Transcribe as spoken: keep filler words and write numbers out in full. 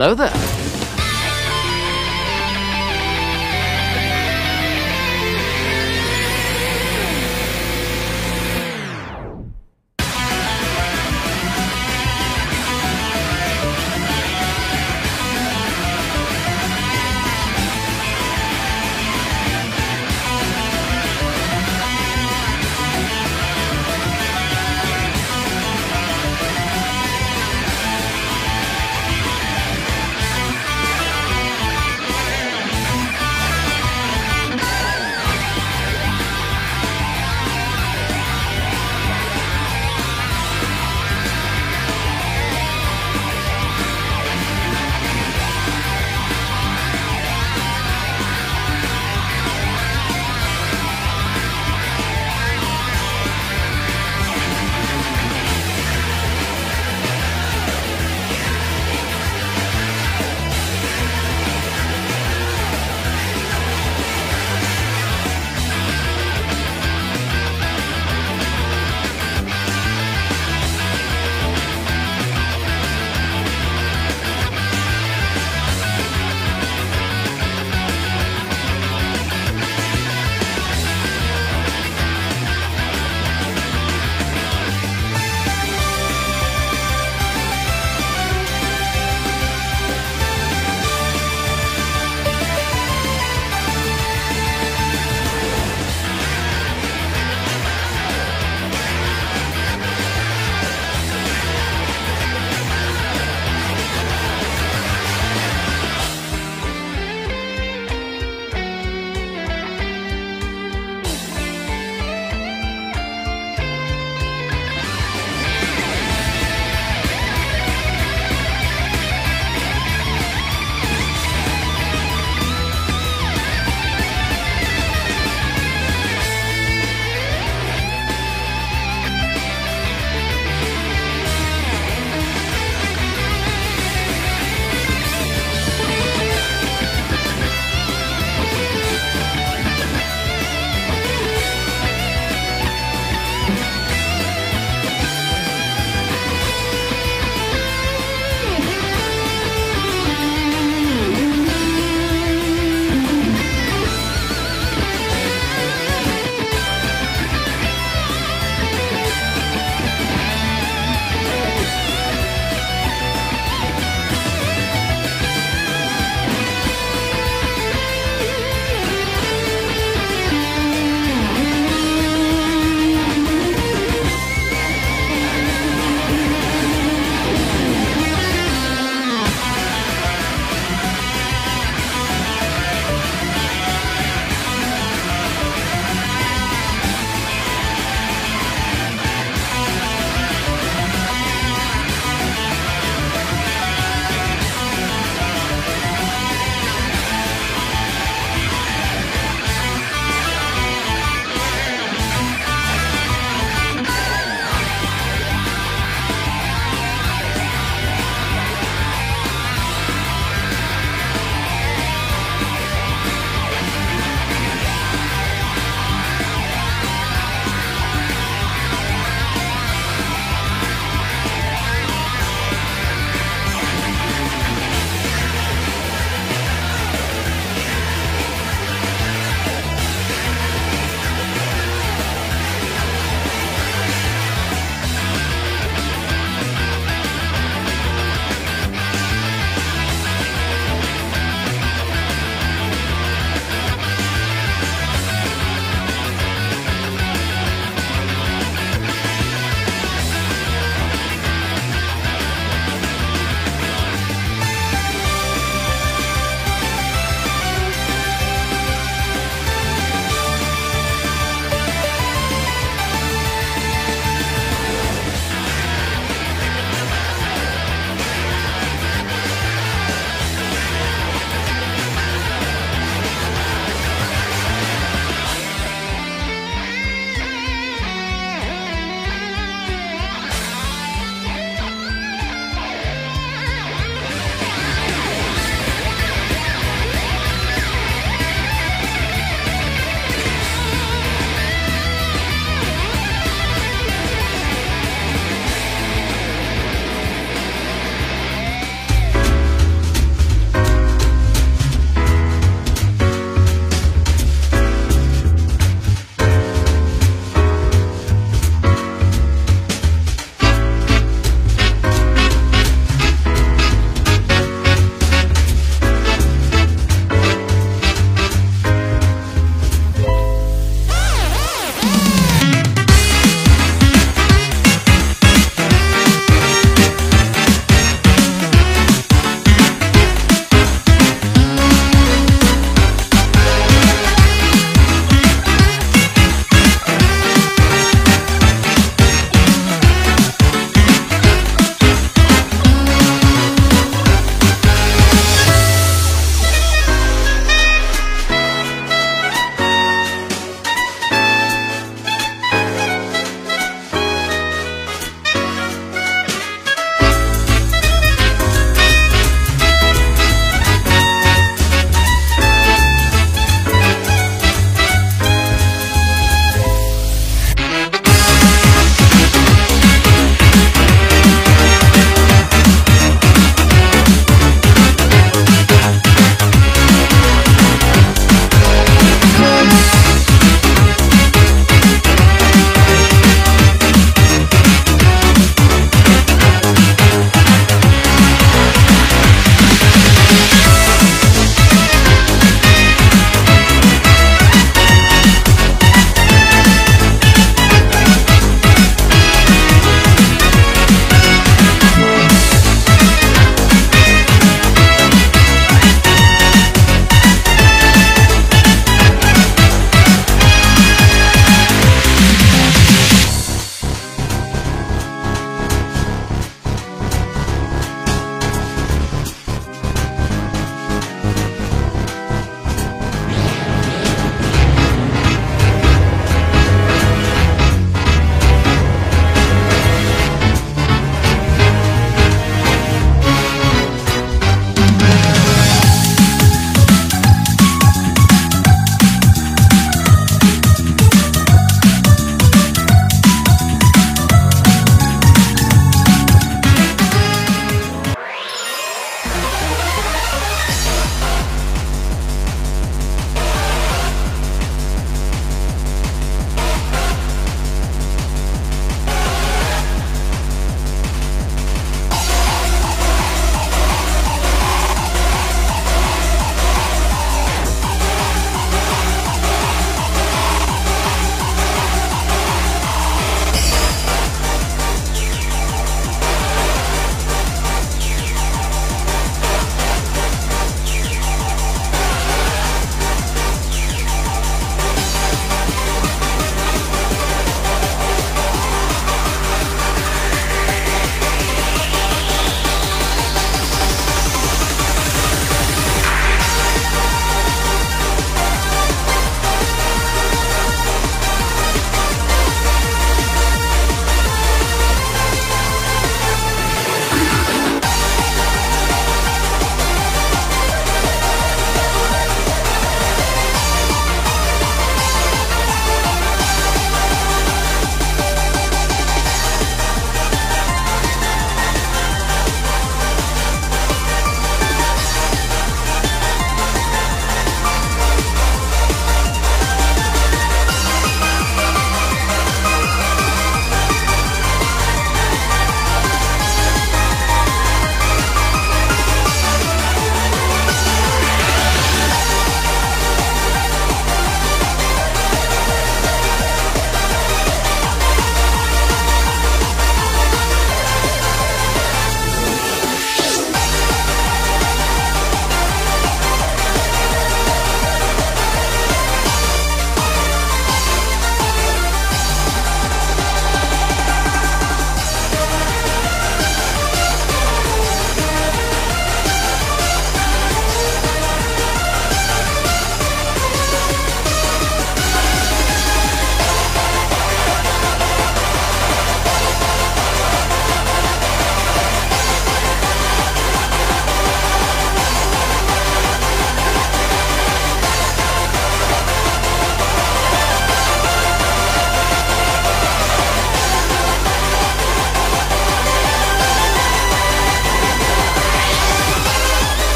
Hello there.